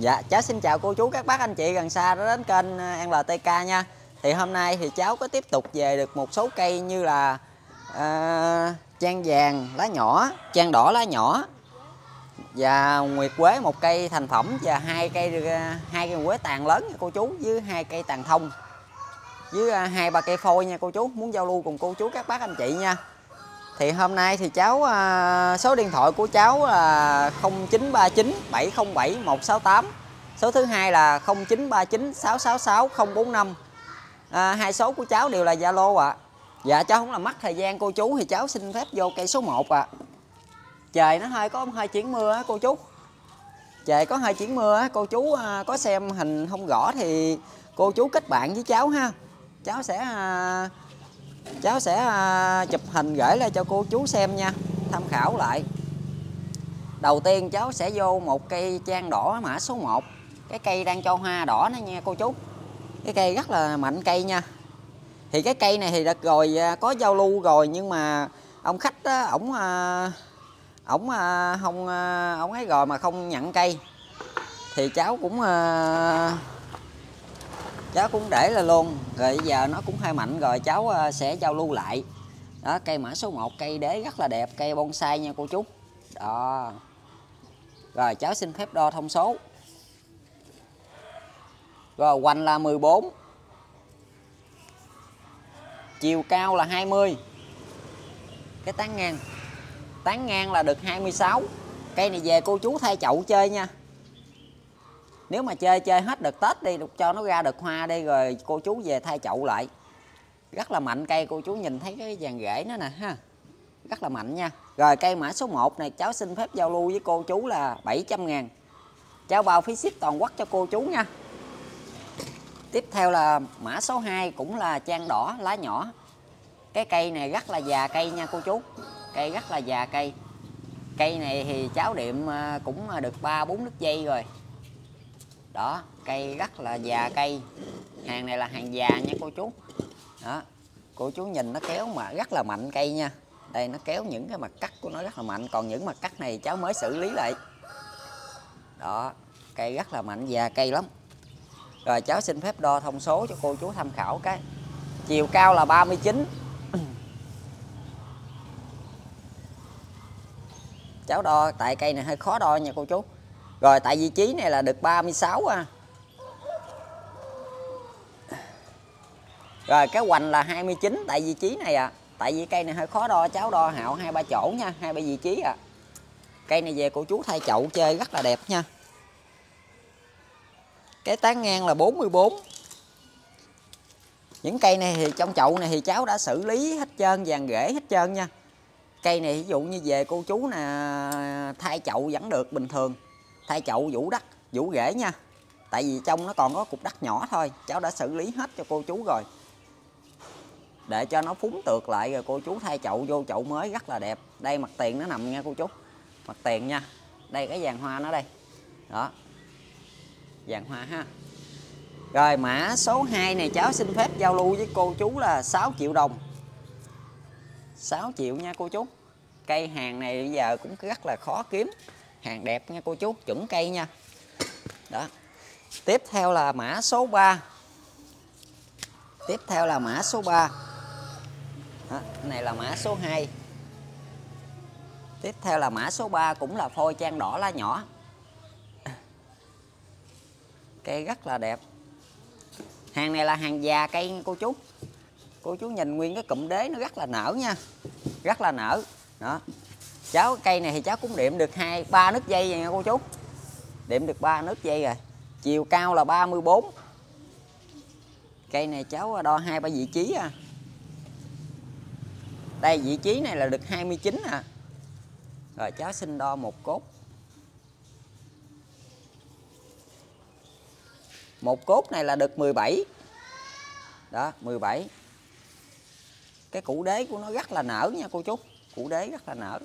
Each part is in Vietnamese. Dạ, cháu xin chào cô chú các bác anh chị gần xa đã đến kênh LTK nha. Thì hôm nay thì cháu có tiếp tục về được một số cây như là trang vàng lá nhỏ, trang đỏ lá nhỏ và nguyệt quế một cây thành phẩm và hai cây quế tàn lớn nha cô chú, với hai cây tàn thông, với hai ba cây phôi nha cô chú. Muốn giao lưu cùng cô chú các bác anh chị nha. Thì hôm nay thì cháu số điện thoại của cháu là 0939 707 168, số thứ hai là 0939 666 045. Hai số của cháu đều là Zalo ạ. Dạ, cháu không làm mất thời gian cô chú, thì cháu xin phép vô cây số 1 ạ. Trời nó hơi có hơi chuyển mưa á cô chú. Trời có hơi chuyển mưa á cô chú, có xem hình không rõ thì cô chú kết bạn với cháu ha. Cháu sẽ chụp hình gửi lại cho cô chú xem nha, tham khảo lại. Đầu tiên cháu sẽ vô một cây trang đỏ mã số 1. Cái cây đang cho hoa đỏ nó nha cô chú. Cái cây rất là mạnh cây nha. Thì cái cây này thì đợt rồi có giao lưu rồi, nhưng mà ông khách đó, ổng ấy rồi mà không nhận cây. Thì cháu cũng để là luôn. Rồi bây giờ nó cũng hơi mạnh rồi, cháu sẽ giao lưu lại. Đó, cây mã số 1, cây đế rất là đẹp, cây bonsai nha cô chú. Đó. Rồi cháu xin phép đo thông số. Rồi hoành là 14. Chiều cao là 20. Cái tán ngang. Tán ngang là được 26. Cây này về cô chú thay chậu chơi nha. Nếu mà chơi hết đợt Tết đi, cho nó ra đợt hoa đi, rồi cô chú về thay chậu lại. Rất là mạnh cây cô chú, nhìn thấy cái vàng rễ nó nè ha. Rất là mạnh nha. Rồi cây mã số 1 này cháu xin phép giao lưu với cô chú là 700.000. Cháu bao phí ship toàn quốc cho cô chú nha. Tiếp theo là mã số 2, cũng là trang đỏ lá nhỏ. Cái cây này rất là già cây nha cô chú. Cây rất là già cây. Cây này thì cháu điểm cũng được 3-4 đứt dây rồi. Đó, cây rất là già cây. Hàng này là hàng già nha cô chú. Đó, cô chú nhìn nó kéo mà rất là mạnh cây nha. Đây nó kéo những cái mặt cắt của nó rất là mạnh. Còn những mặt cắt này cháu mới xử lý lại. Đó, cây rất là mạnh, già cây lắm. Rồi cháu xin phép đo thông số cho cô chú tham khảo cái. Chiều cao là 39. Cháu đo tại cây này hơi khó đo nha cô chú. Rồi tại vị trí này là được 36 à. Rồi cái hoành là 29 tại vị trí này à. Tại vì cây này hơi khó đo, cháu đo hạo 2-3 chỗ nha, 2-3 vị trí à. Cây này về cô chú thay chậu chơi rất là đẹp nha. Cái tán ngang là 44. Những cây này thì trong chậu này thì cháu đã xử lý hết trơn, vàng rễ hết trơn nha. Cây này ví dụ như về cô chú nè, thay chậu vẫn được bình thường. Thay chậu vũ đất, vũ rễ nha. Tại vì trong nó còn có cục đất nhỏ thôi. Cháu đã xử lý hết cho cô chú rồi. Để cho nó phúng tược lại rồi cô chú thay chậu vô chậu mới rất là đẹp. Đây mặt tiền nó nằm nha cô chú. Mặt tiền nha. Đây cái vàng hoa nó đây. Đó. Vàng hoa ha. Rồi mã số 2 này cháu xin phép giao lưu với cô chú là 6 triệu đồng. 6 triệu nha cô chú. Cây hàng này bây giờ cũng rất là khó kiếm. Hàng đẹp nha cô chú, chuẩn cây nha. Đó. Tiếp theo là mã số 3. Tiếp theo là mã số 3. Đó, này là mã số 2. Tiếp theo là mã số 3, cũng là phôi trang đỏ lá nhỏ. Cây rất là đẹp. Hàng này là hàng già cây nha cô chú. Cô chú nhìn nguyên cái cụm đế nó rất là nở nha. Rất là nở. Đó. Cháu cây này thì cháu cũng điểm được 2-3 nứt dây rồi nha cô chú. Điểm được 3 nứt dây rồi. Chiều cao là 34. Cây này cháu đo 2-3 vị trí à. Đây vị trí này là được 29 à. Rồi cháu xin đo một cốt. Một cốt này là được 17. Đó, 17. Cái củ đế của nó rất là nở nha cô chú. Củ đế rất là nở.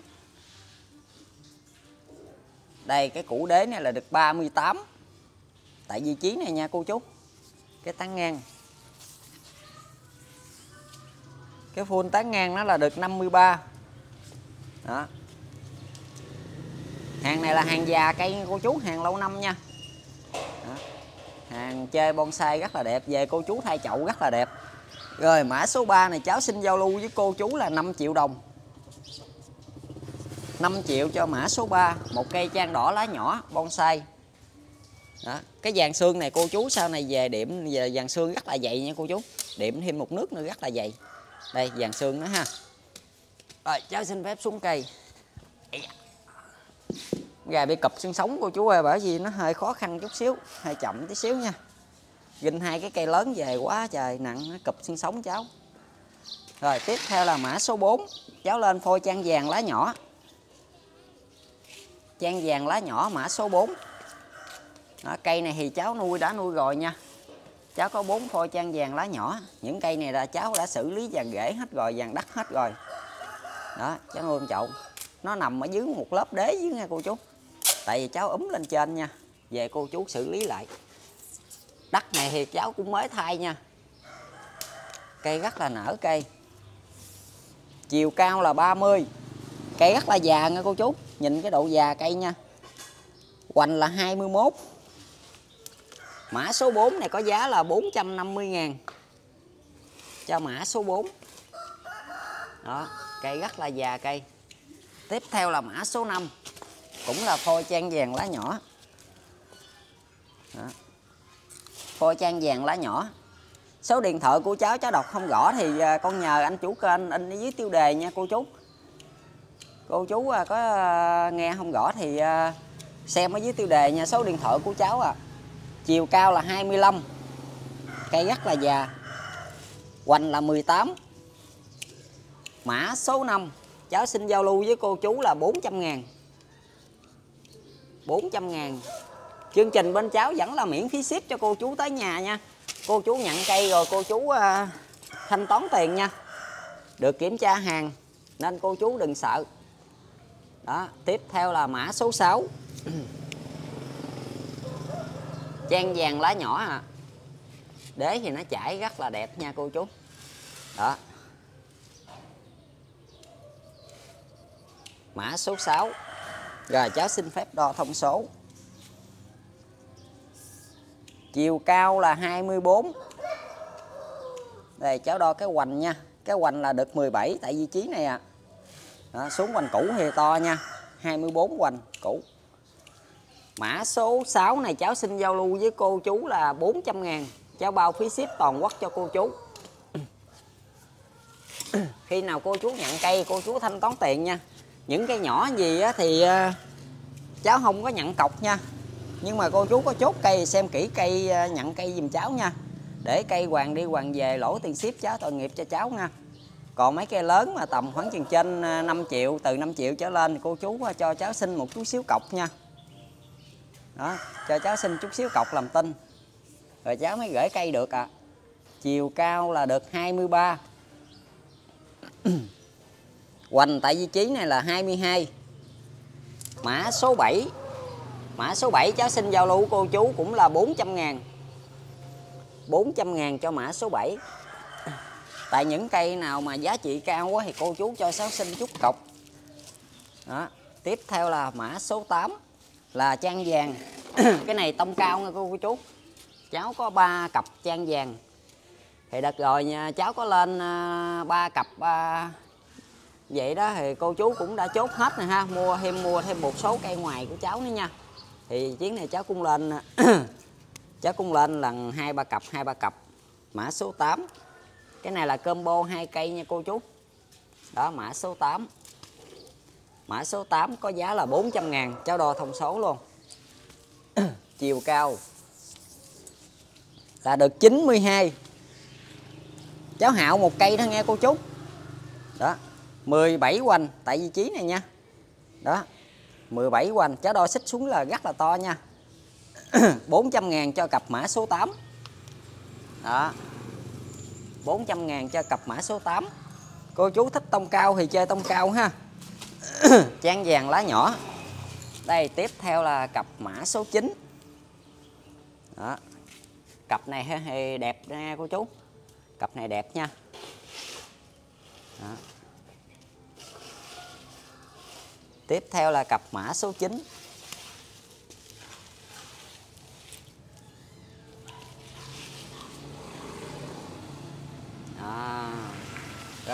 Đây cái củ đế này là được 38. Tại vị trí này nha cô chú. Cái tán ngang. Cái full tán ngang nó là được 53. Đó. Hàng này là hàng già cây cô chú, hàng lâu năm nha. hàng chơi bonsai rất là đẹp, về cô chú thay chậu rất là đẹp. Rồi mã số 3 này cháu xin giao lưu với cô chú là 5 triệu đồng, 5 triệu cho mã số 3, một cây trang đỏ lá nhỏ bonsai. Đó. Cái vàng xương này cô chú sau này về điểm về vàng xương rất là dày nha cô chú, điểm thêm một nước nữa rất là dày. Đây vàng xương nữa ha. Rồi cháu xin phép xuống cây. Gà bị cụp xương sống cô chú ơi, bởi vì nó hơi khó khăn chút xíu, hơi chậm tí xíu nha. Gìn hai cái cây lớn về quá trời nặng, nó cụp xương sống cháu. Rồi tiếp theo là mã số 4, cháu lên phôi trang vàng lá nhỏ. Trang vàng lá nhỏ mã số 4. Đó, cây này thì cháu đã nuôi rồi nha. Cháu có 4 phôi trang vàng lá nhỏ. Những cây này là cháu đã xử lý vàng rễ hết rồi, vàng đất hết rồi. Đó, cháu nuôi chậu. Nó nằm ở dưới một lớp đế dưới nha cô chú. Tại vì cháu lên trên nha. Về cô chú xử lý lại. Đất này thì cháu cũng mới thay nha. Cây rất là nở cây. Chiều cao là 30. Cây rất là già nha cô chú. Nhìn cái độ già cây nha. Hoành là 21. Mã số 4 này có giá là 450.000 cho mã số 4. Đó, cây rất là già cây. Tiếp theo là mã số 5, cũng là phôi trang vàng lá nhỏ. Đó. Phôi trang vàng lá nhỏ. Số điện thoại của cháu đọc không rõ thì con nhờ anh chủ kênh in ở dưới tiêu đề nha cô chú. Cô chú có nghe không rõ thì xem ở dưới tiêu đề nha, số điện thoại của cháu à. Chiều cao là 25. Cây rất là già. Hoành là 18. Mã số 5 cháu xin giao lưu với cô chú là 400.000. 400.000. Chương trình bên cháu vẫn là miễn phí ship cho cô chú tới nhà nha. Cô chú nhận cây rồi cô chú thanh toán tiền nha. Được kiểm tra hàng nên cô chú đừng sợ. Đó, tiếp theo là mã số 6. Trang vàng lá nhỏ à. Đế thì nó chảy rất là đẹp nha cô chú. Đó. Mã số 6. Rồi cháu xin phép đo thông số. Chiều cao là 24. Đây cháu đo cái hoành nha. Cái hoành là được 17 tại vị trí này à. Đó, xuống hoành cũ thì to nha. 24 hoành cũ. Mã số 6 này cháu xin giao lưu với cô chú là 400.000. Cháu bao phí ship toàn quốc cho cô chú. Khi nào cô chú nhận cây cô chú thanh toán tiền nha. Những cây nhỏ gì thì cháu không có nhận cọc nha. Nhưng mà cô chú có chốt cây xem kỹ cây, nhận cây giùm cháu nha. Để cây hoàng đi hoàng về, lỗ tiền ship cháu tội nghiệp cho cháu nha. Còn mấy cây lớn mà tầm khoảng chừng trên 5 triệu, từ 5 triệu trở lên cô chú cho cháu xin một chút xíu cọc nha. Đó, cho cháu xin chút xíu cọc làm tin rồi cháu mới gửi cây được ạ. Chiều cao là được 23. Hoành tại vị trí này là 22. Mã số 7. Mã số 7 cháu xin giao lưu cô chú cũng là 400.000. 400.000 cho mã số 7. Tại những cây nào mà giá trị cao quá thì cô chú cho cháu xin chút cọc. Đó, tiếp theo là mã số 8 là trang vàng. Cái này tông cao nha cô chú. Cháu có 3 cặp trang vàng. Thì đợt rồi nha, cháu có lên 3 cặp vậy đó thì cô chú cũng đã chốt hết nè ha, mua thêm một số cây ngoài của cháu nữa nha. Thì chuyến này cháu cũng lên lần 2-3 cặp. Mã số 8. Cái này là combo 2 cây nha cô chú. Đó mã số 8. Mã số 8 có giá là 400.000, cháu đo thông số luôn. Chiều cao là được 92. Cháu hạo một cây đó nghe cô chú. Đó, 17 hoành tại vị trí này nha. Đó, 17 hoành, cháu đo xích xuống là rất là to nha. 400.000 cho cặp mã số 8. Đó. 400.000 cho cặp mã số 8. Cô chú thích tông cao thì chơi tông cao ha. Trang vàng lá nhỏ. Đây tiếp theo là cặp mã số 9. Đó. Cặp này thì đẹp nha cô chú. Cặp này đẹp nha. Đó. Tiếp theo là cặp mã số 9.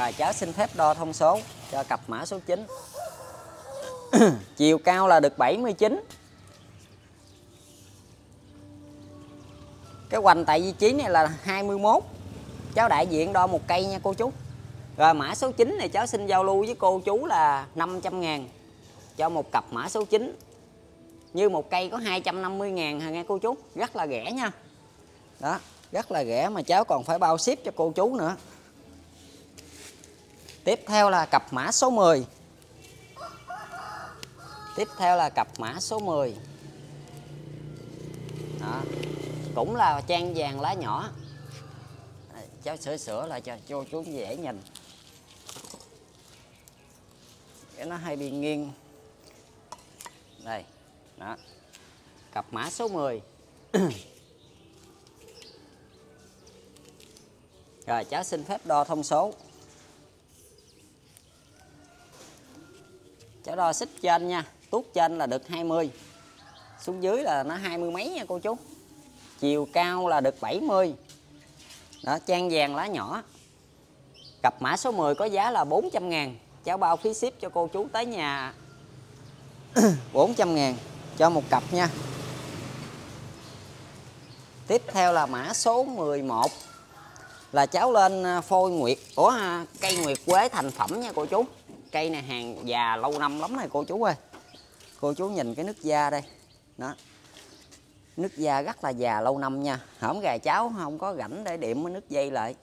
và cháu xin phép đo thông số cho cặp mã số 9. Chiều cao là được 79. Cái hoành tại vị trí này là 21. Cháu đại diện đo một cây nha cô chú. Rồi mã số 9 này cháu xin giao lưu với cô chú là 500.000 cho một cặp mã số 9. Như một cây có 250.000 hả nghe cô chú. Rất là rẻ nha. Đó, rất là rẻ mà cháu còn phải bao ship cho cô chú nữa. Tiếp theo là cặp mã số 10. Đó. Cũng là trang vàng lá nhỏ. Cháu sửa lại cho cô chú dễ nhìn. Cái nó hay bị nghiêng. Đây. Đó. Cặp mã số 10. Rồi cháu xin phép đo thông số. Cháu đo xích trên nha, tuốt trên là được 20. Xuống dưới là nó 20 mấy nha cô chú. Chiều cao là được 70. Đó, trang vàng lá nhỏ. Cặp mã số 10 có giá là 400.000. Cháu bao phí ship cho cô chú tới nhà. 400.000 cho một cặp nha. Tiếp theo là mã số 11. Là cháu lên phôi cây Nguyệt Quế thành phẩm nha cô chú. Cây này hàng già lâu năm lắm rồi cô chú ơi. Cô chú nhìn cái nước da đây. Đó. Nước da rất là già lâu năm nha. Hổm gà cháu không có rảnh để điểm nước dây lại.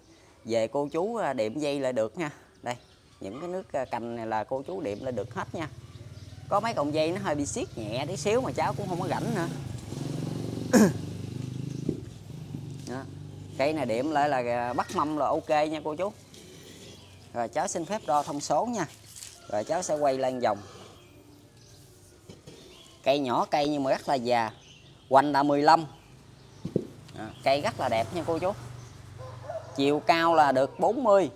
Về cô chú điểm dây lại được nha. Đây, những cái nước cành này là cô chú điểm lại được hết nha. Có mấy cọng dây nó hơi bị siết nhẹ tí xíu mà cháu cũng không có rảnh nữa. Đó. Cây này điểm lại là bắt mâm là ok nha cô chú. Rồi cháu xin phép đo thông số nha. Rồi cháu sẽ quay lên vòng. Cây nhỏ cây nhưng mà rất là già. Hoành là 15. Cây rất là đẹp nha cô chú. Chiều cao là được 40.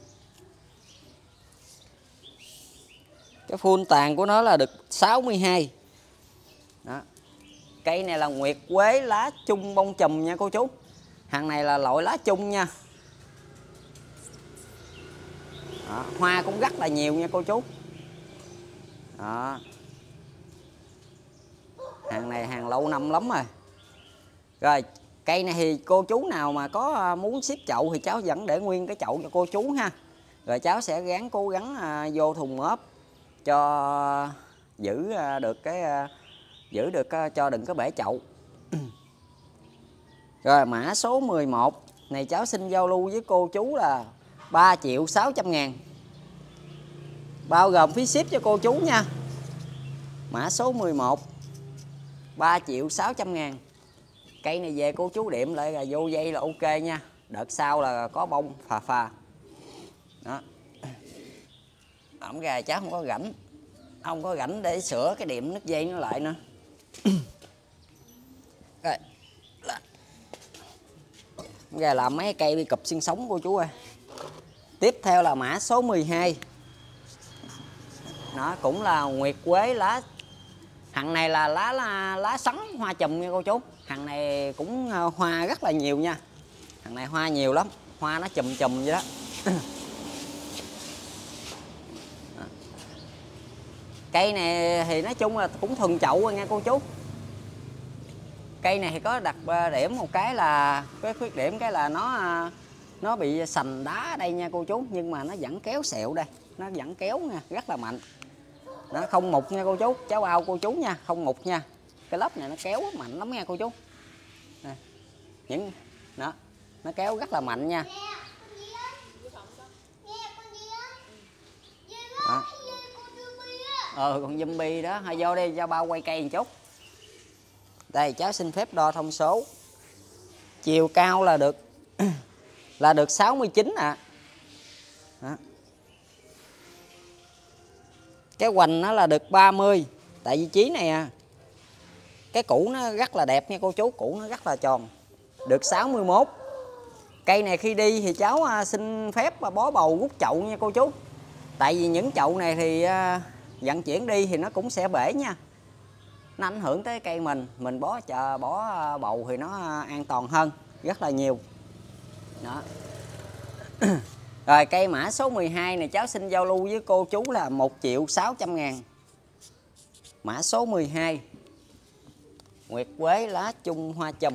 Cái phun tàn của nó là được 62. Đó. Cây này là Nguyệt Quế lá chung bông chùm nha cô chú. Hàng này là loại lá chung nha. Đó. Hoa cũng rất là nhiều nha cô chú. Đó. Hàng này hàng lâu năm lắm rồi. Rồi cây này thì cô chú nào mà có muốn ship chậu thì cháu vẫn để nguyên cái chậu cho cô chú ha. Rồi cháu sẽ gắng cố gắng vô thùng ốp cho giữ được cho đừng có bể chậu. Rồi mã số 11 này cháu xin giao lưu với cô chú là 3.600.000. Bao gồm phí ship cho cô chú nha. Mã số 11 3.600.000. Cây này về cô chú điểm lại là vô dây là ok nha. Đợt sau là có bông phà phà. Đó. Ổng gà cháu không có rảnh. Không có rảnh để sửa cái điểm nước dây nó lại nữa. Rồi. Gà làm mấy cây bị cụp xương sống cô chú ơi. Tiếp theo là mã số 12. Nó cũng là Nguyệt Quế lá. Hàng này là lá sắn hoa chùm nha cô chú. Hàng này cũng hoa rất là nhiều nha. Hàng này hoa nhiều lắm. Hoa nó chùm vậy đó. Cây này thì nói chung là cũng thường chậu rồi nha cô chú. Cây này thì có đặc điểm một cái là cái khuyết điểm cái là nó bị sành đá ở đây nha cô chú. Nhưng mà nó vẫn kéo sẹo đây. Nó vẫn kéo nha, rất là mạnh. Nó không mục nha cô chú, cháu ao cô chú nha, không mục nha. Cái lớp này nó kéo mạnh lắm nha cô chú. Nè. Những đó, nó kéo rất là mạnh nha. Đó. Con zombie đó, thôi vô đi, cho bao quay cây một chút. Đây, cháu xin phép đo thông số. Chiều cao là được 69 ạ. Đó. Cái hoành nó là được 30. Tại vị trí này à. Cái củ nó rất là đẹp nha cô chú. Củ nó rất là tròn. Được 61. Cây này khi đi thì cháu xin phép bó bầu rút chậu nha cô chú. Tại vì những chậu này thì vận chuyển đi thì nó cũng sẽ bể nha. Nó ảnh hưởng tới cây mình. Mình bó bầu thì nó an toàn hơn. Rất là nhiều. Đó. Rồi cây mã số 12 này cháu xin giao lưu với cô chú là 1.600.000. Mã số 12 Nguyệt Quế lá chung hoa chùm.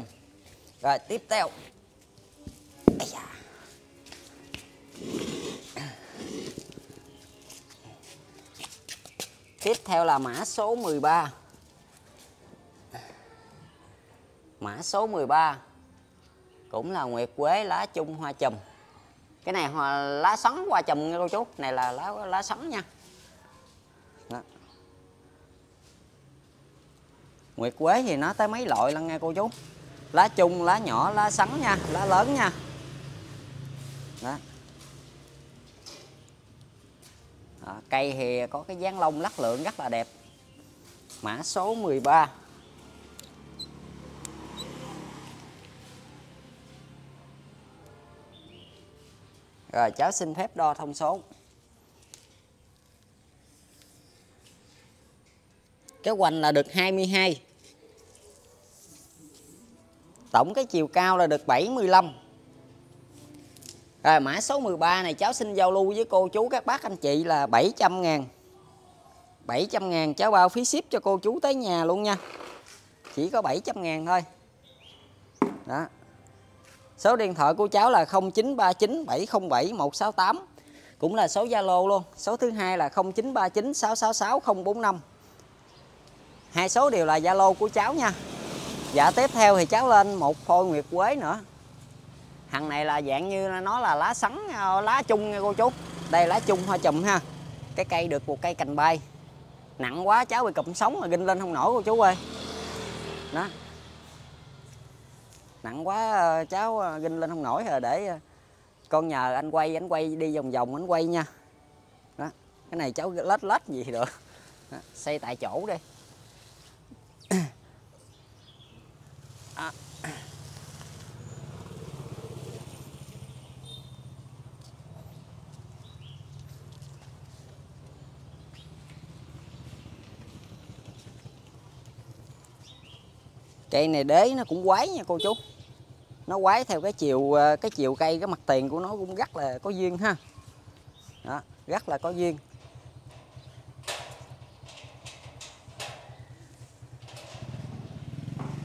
Rồi tiếp theo. Tiếp theo là mã số 13. Mã số 13 cũng là Nguyệt Quế lá chung hoa chùm. Cái này lá xoắn hoa chùm nha cô chú, này là lá xoắn nha. Đó. Nguyệt Quế thì nó tới mấy loại lận nha cô chú. Lá chung, lá nhỏ, lá xoắn nha, lá lớn nha. Đó. Đó, cây thì có cái dáng lông lắc lượng rất là đẹp. Mã số 13. Rồi cháu xin phép đo thông số. Cái hoành là được 22. Tổng cái chiều cao là được 75. Rồi mã số 13 này cháu xin giao lưu với cô chú các bác anh chị là 700.000. 700.000 cháu bao phí ship cho cô chú tới nhà luôn nha. Chỉ có 700.000 thôi. Đó. Số điện thoại của cháu là 0939707168, cũng là số Zalo luôn. Số thứ hai là 0939666045. Hai số đều là Zalo của cháu nha. Dạ tiếp theo thì cháu lên một phôi Nguyệt Quế nữa. Thằng này là dạng như nó là lá sắn, lá chung nha cô chú. Đây lá chung hoa chùm ha. Cái cây được một cây cành bay. Nặng quá cháu bị cụm sống mà ginh lên không nổi cô chú ơi. Đó. Nặng quá cháu ginh lên không nổi rồi, để con nhờ anh quay đi vòng anh quay nha. Đó. Cái này cháu lết gì được. Đó. Xây tại chỗ đi. À. Cây này đế nó cũng quái nha cô chú. Nó quái theo cái chiều cây, cái mặt tiền của nó cũng rất là có duyên ha. Đó, rất là có duyên.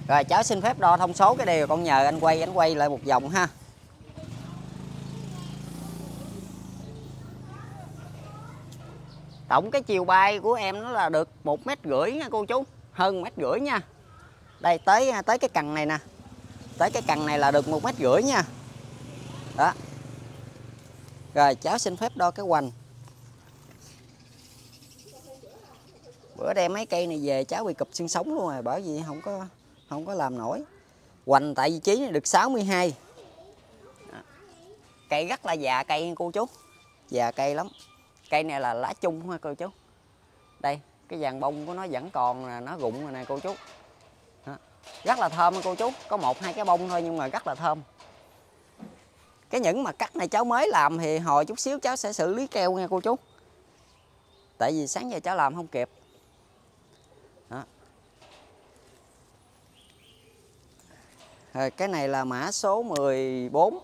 Rồi cháu xin phép đo thông số cái đây rồi con nhờ anh quay lại một vòng ha. Tổng cái chiều bay của em nó là được 1,5 m nha cô chú, hơn 1,5 m nha. Đây tới cái cằn này nè. Tới cái cằn này là được 1,5 m nha. Đó. Rồi cháu xin phép đo cái hoành. Bữa đem mấy cây này về cháu bị cụp xương sống luôn rồi, bởi vì không có làm nổi. Hoành tại vị trí này được 62. Đó. Cây rất là già cây cô chú. Già cây lắm. Cây này là lá chung ha cô chú. Đây, cái vàng bông của nó vẫn còn là nó rụng rồi nè cô chú. Rất là thơm cô chú, có 1-2 cái bông thôi nhưng mà rất là thơm. Cái những mà cắt này cháu mới làm thì hồi chút xíu cháu sẽ xử lý keo nha cô chú. Tại vì sáng giờ cháu làm không kịp. Đó. Rồi cái này là mã số 14.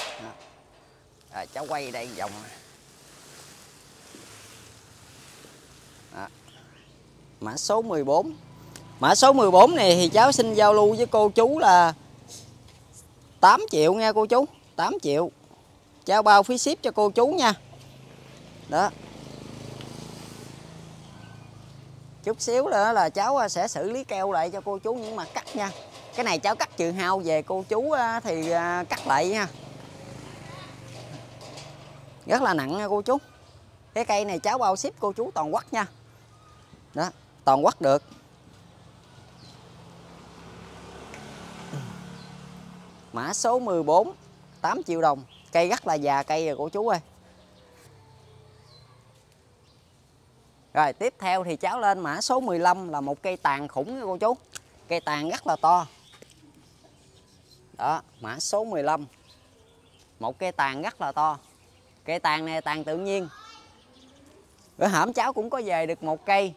Đó. Rồi cháu quay đây vòng. Đó. Mã số 14. Mã số 14 này thì cháu xin giao lưu với cô chú là 8 triệu nha cô chú. 8 triệu. Cháu bao phí ship cho cô chú nha. Đó. Chút xíu nữa là cháu sẽ xử lý keo lại cho cô chú những mặt cắt nha. Cái này cháu cắt trừ hao về cô chú thì cắt lại nha. Rất là nặng nha cô chú. Cái cây này cháu bao ship cô chú toàn quốc nha. Đó, toàn quốc được. Mã số 14, 8 triệu đồng. Cây rất là già cây rồi cô chú ơi. Rồi tiếp theo thì cháu lên mã số 15 là một cây tàn khủng nha cô chú. Cây tàn rất là to. Đó, mã số 15. Một cây tàn rất là to. Cây tàn này tàn tự nhiên. Bữa hổm cháu cũng có về được một cây,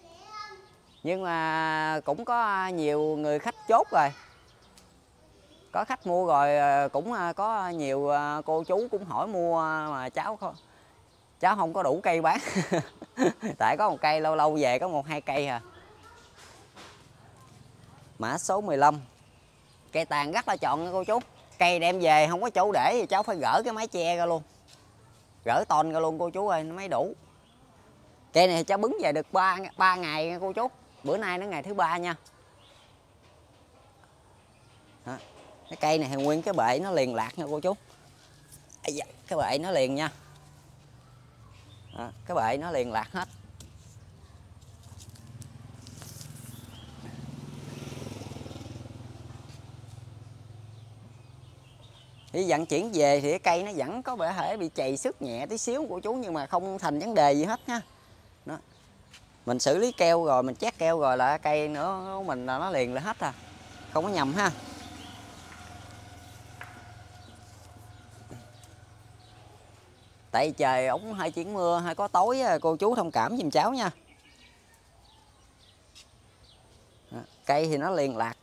nhưng mà cũng có nhiều người khách chốt rồi. Có khách mua rồi, cũng có nhiều cô chú cũng hỏi mua mà cháu không có đủ cây bán. Tại có một cây, lâu lâu về có một hai cây à. Mã số 15. Cây tàn rất là chọn nha cô chú. Cây đem về không có chỗ để thì cháu phải gỡ cái mái che ra luôn. Gỡ tôn ra luôn cô chú ơi, nó mới đủ. Cây này cháu bứng về được 3 ngày nha cô chú. Bữa nay nó ngày thứ 3 nha. Đó. Cái cây này thì nguyên cái bệ nó liền lạc nha cô chú. Cái bệ nó liền nha. Đó. Cái bệ nó liền lạc hết. Thì vận chuyển về thì cái cây nó vẫn có thể bị chày xước nhẹ tí xíu của chú, nhưng mà không thành vấn đề gì hết nha. Đó. Mình xử lý keo rồi, mình chét keo rồi là cây nữa mình là nó liền là hết à. Không có nhầm ha. Tại trời ống hay chuyển mưa hay có tối, cô chú thông cảm giùm cháu nha. Đó. Cây thì nó liền lạc,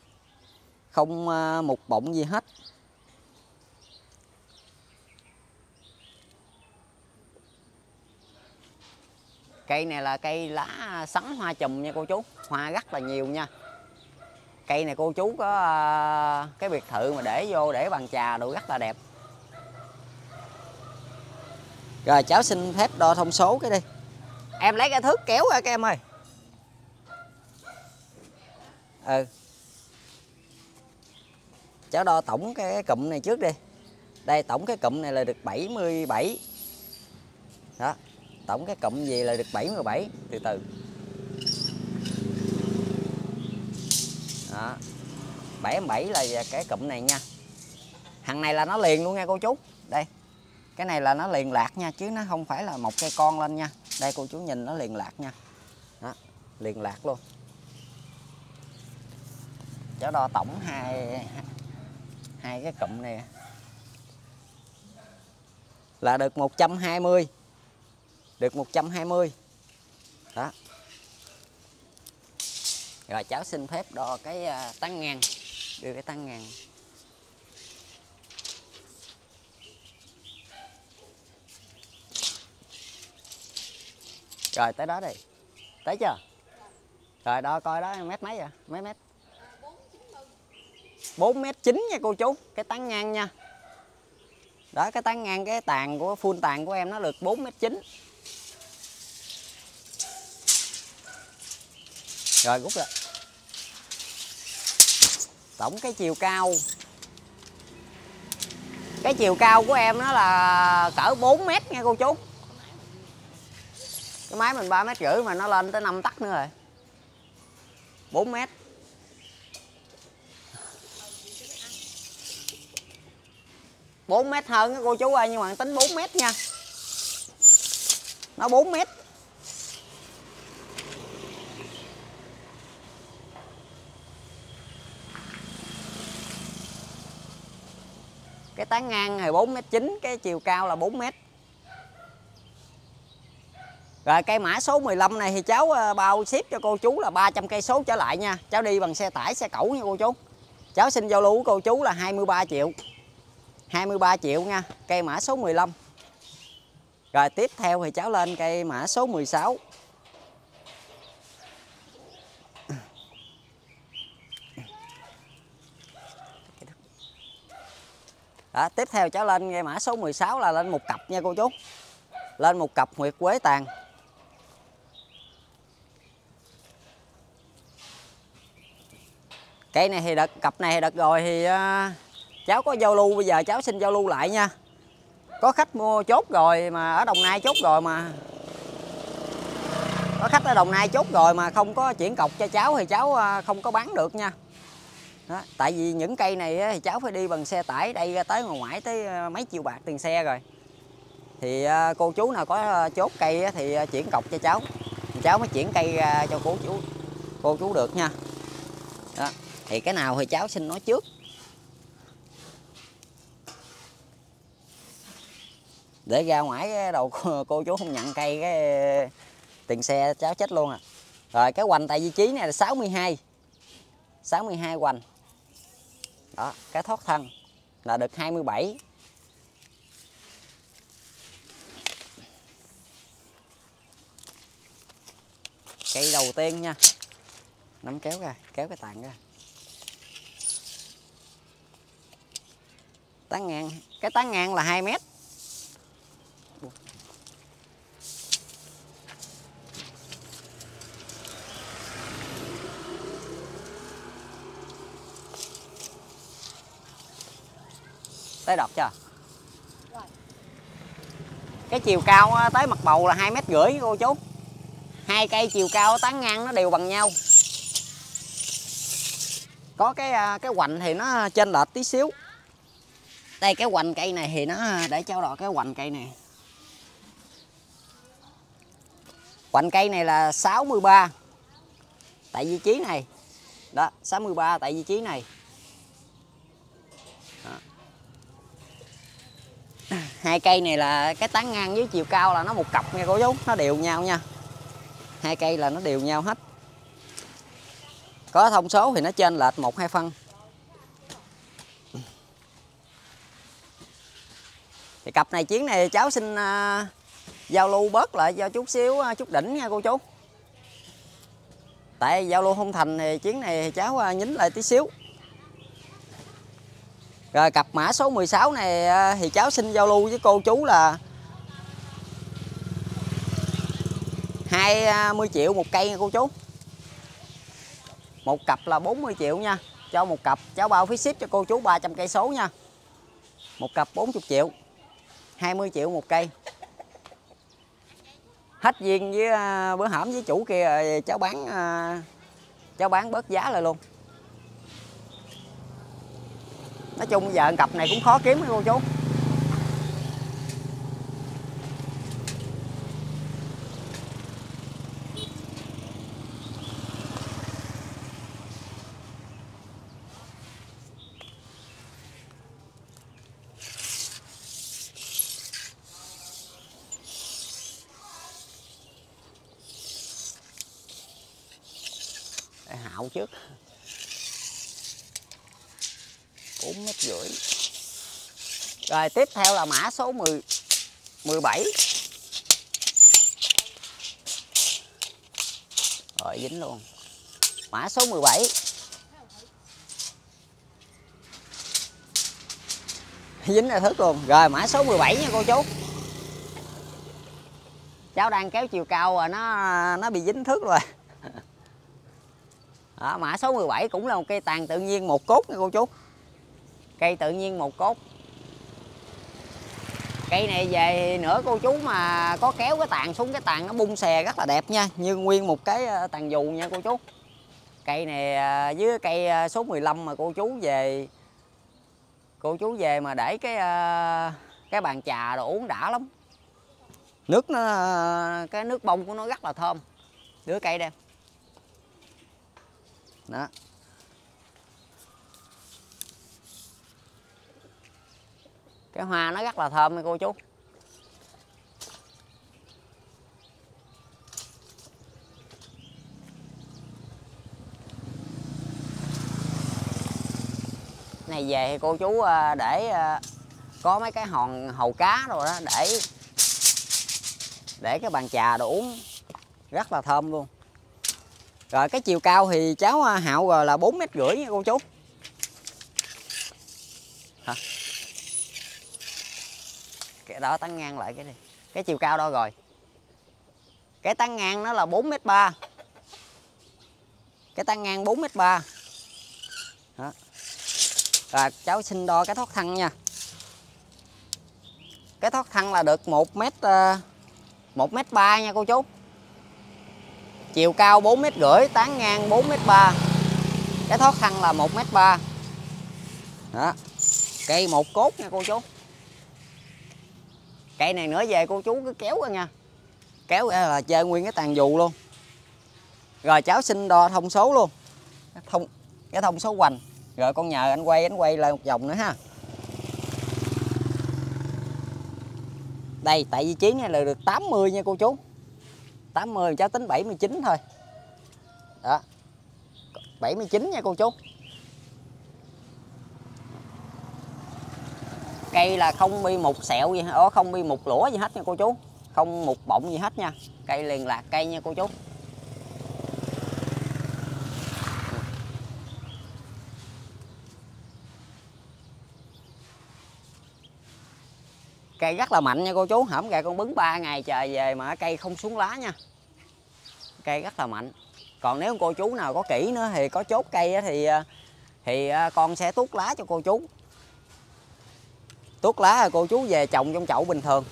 không mục bọng gì hết. Cây này là cây lá sắn hoa chùm nha cô chú, hoa rất là nhiều nha. Cây này cô chú có cái biệt thự mà để vô để bàn trà đồ rất là đẹp. Rồi cháu xin phép đo thông số cái đi. Em lấy cái thước kéo ra các em ơi. Ừ. Cháu đo tổng cái cụm này trước đi. Đây, tổng cái cụm này là được 77. Đó. Tổng cái cụm gì là được 77. Từ từ. Đó. 77 là cái cụm này nha. Thằng này là nó liền luôn nha cô chú. Đây. Cái này là nó liền lạc nha, chứ nó không phải là một cây con lên nha. Đây cô chú nhìn nó liền lạc nha. Đó. Liền lạc luôn. Cháu đo tổng hai cái cụm này là được 120. Được 120. Đó. Rồi cháu xin phép đo cái tán ngang. Đưa cái tán ngang. Rồi tới đó đi. Tới chưa? Rồi đo coi đó mét mấy vậy? Mấy mét? 4m9 nha cô chú. Cái tán ngang nha. Đó, cái tán ngang, cái tàn của full tàn của em nó được 4m9. Rồi rút ra. Tổng cái chiều cao. Cái chiều cao của em nó là cỡ 4m nha cô chú. Cái máy mình 3,5 m mà nó lên tới 5 tấc nữa rồi. 4m. Hơn đó cô chú ơi, nhưng mà tính 4m nha. Nó 4m. Cái tán ngang thì 4m9, cái chiều cao là 4m. Rồi cây mã số 15 này thì cháu bao ship cho cô chú là 300 cây số trở lại nha. Cháu đi bằng xe tải, xe cẩu nha cô chú. Cháu xin giao lưu của cô chú là 23 triệu. 23 triệu nha, cây mã số 15. Rồi tiếp theo thì cháu lên cây mã số 16. Đó, tiếp theo cháu lên cây mã số 16 là lên một cặp nha cô chú. Lên một cặp Nguyệt Quế tàn. Cây này thì đợt, cặp này thì đợt rồi thì cháu có giao lưu, bây giờ cháu xin giao lưu lại nha. Có khách mua chốt rồi mà ở Đồng Nai chốt rồi mà. Có khách ở Đồng Nai chốt rồi mà không có chuyển cọc cho cháu thì cháu không có bán được nha. Đó, tại vì những cây này thì cháu phải đi bằng xe tải đây tới ngoài ngoại tới mấy triệu bạc tiền xe rồi. Thì cô chú nào có chốt cây thì chuyển cọc cho cháu. Cháu mới chuyển cây ra cho cô chú được nha. Đó, thì cái nào thì cháu xin nói trước. Để ra ngoài cái đầu cô chú không nhận cây cái tiền xe cháu chết luôn à. Rồi cái hoành tại vị trí này là 62. 62 hoành. Đó, cái thoát thân là được 27. Cây đầu tiên nha. Nắm kéo ra, kéo cái tàn ra. Tán ngang, cái tán ngang là 2 mét. Tới đọt chưa? Rồi. Cái chiều cao tới mặt bầu là 2,5 mét cô chú. Hai cây chiều cao tán ngang nó đều bằng nhau. Có cái hoành thì nó chênh lệch tí xíu. Đây cái hoành cây này thì nó để trao đổi cái hoành cây này. Hoành cây này là 63. Tại vị trí này. Đó, 63 tại vị trí này. Đó. Hai cây này là cái tán ngang với chiều cao là nó một cặp nha cô chú, nó đều nhau nha. Hai cây là nó đều nhau hết. Có thông số thì nó chênh lệch 1-2 phân. Thì cặp này chuyến này cháu xin giao lưu bớt lại cho chút xíu chút đỉnh nha cô chú. Tại giao lưu không thành thì chuyến này cháu nhín lại tí xíu. Rồi cặp mã số 16 này thì cháu xin giao lưu với cô chú là 20 triệu một cây nha cô chú. Một cặp là 40 triệu nha. Cho một cặp cháu bao phí ship cho cô chú 300 cây số nha. Một cặp 40 triệu. 20 triệu một cây. Hết duyên với bữa hổm với chủ kia rồi cháu bán bớt giá lại luôn. Nói chung giờ cặp này cũng khó kiếm cô chú. Hạo trước 4,5 mét. Rồi tiếp theo là mã số 17. Rồi dính luôn. Mã số 17. Dính ra thước luôn. Rồi mã số 17 nha cô chú. Cháu đang kéo chiều cao rồi nó bị dính thước rồi. Đó, mã số 17 cũng là một cây tàn tự nhiên một cốt nha cô chú. Cây tự nhiên một cốt. Cây này về nữa cô chú mà có kéo cái tàn xuống, cái tàn nó bung xè rất là đẹp nha. Như nguyên một cái tàn dù nha cô chú. Cây này với cây số 15 mà cô chú về mà để cái bàn trà đồ uống đã lắm. Nước nó, cái nước bông của nó rất là thơm. Đưa cây đây. Đó. Cái hoa nó rất là thơm nha cô chú. Này về thì cô chú để có mấy cái hầu cá rồi đó để cái bàn trà đồ uống rất là thơm luôn. Rồi cái chiều cao thì cháu Hạo rồi là 4,5 mét nha cô chú. Hả? Cái đó tán ngang lại cái này. Cái chiều cao đâu rồi? Cái tán ngang nó là 4,3 mét. Cái tán ngang 4,3 mét. Rồi cháu xin đo cái thoát thân nha. Cái thoát thân là được 1,3 mét nha cô chú. Chiều cao 4,5 mét, tán ngang 4,3 mét. Cái thoát thân là 1,3 mét. Đó. Cây một cốt nha cô chú. Cây này nữa về cô chú cứ kéo ra nha. Kéo ra là chơi nguyên cái tàn dù luôn. Rồi cháu xin đo thông số luôn. Cái thông số hoành. Rồi con nhờ anh quay lại một vòng nữa ha. Đây tại vị trí này là được 80 nha cô chú. 80 cháu tính 79 thôi. Đó. 79 nha cô chú. Cây là không bị một sẹo gì, không bị một lũa gì hết nha cô chú, không một bọng gì hết nha. Cây liền lạc cây nha cô chú. Cây rất là mạnh nha cô chú, hổng gà con bứng 3 ngày trời về mà cây không xuống lá nha. Cây rất là mạnh. Còn nếu cô chú nào có kỹ nữa thì có chốt cây thì con sẽ tuốt lá cho cô chú. Tuốt lá cô chú về trồng trong chậu bình thường.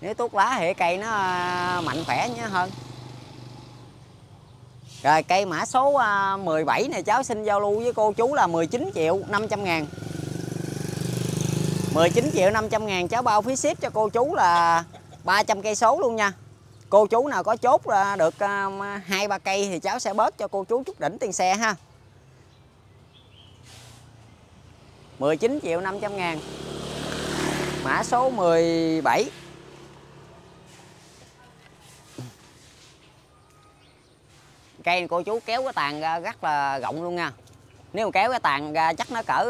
Nếu tuốt lá thì cây nó mạnh khỏe nhé hơn. Rồi cây mã số 17 này cháu xin giao lưu với cô chú là 19.500.000. 19.500.000 cháu bao phí ship cho cô chú là 300 cây số luôn nha. Cô chú nào có chốt được 2-3 cây thì cháu sẽ bớt cho cô chú chút đỉnh tiền xe ha. 19.500.000. Mã số 17. Cây này cô chú kéo cái tàn ra rất là rộng luôn nha. Nếu mà kéo cái tàn ra chắc nó cỡ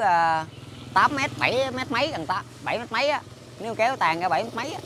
8m, 7m mấy, gần 7m mấy á. Nếu mà kéo cái tàn ra 7m mấy á.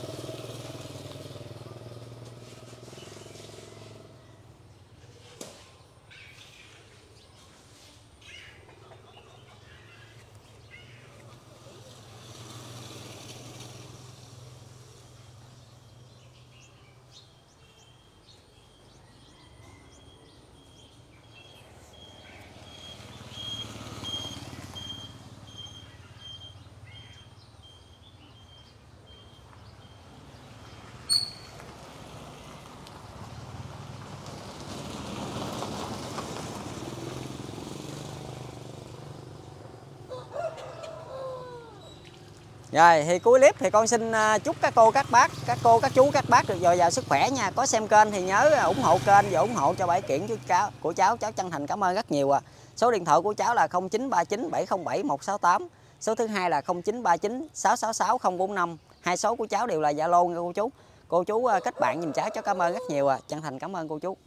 Rồi thì cuối clip thì con xin chúc các cô các bác, được dồi dào sức khỏe nha. Có xem kênh thì nhớ ủng hộ kênh và ủng hộ cho bãi kiển của cháu. Cháu chân thành cảm ơn rất nhiều ạ. Số điện thoại của cháu là 0939707168. Số thứ hai là 0939666045. Hai số của cháu đều là Zalo nha cô chú. Cô chú kết bạn giùm cháu, cháu cảm ơn rất nhiều ạ. Chân thành cảm ơn cô chú.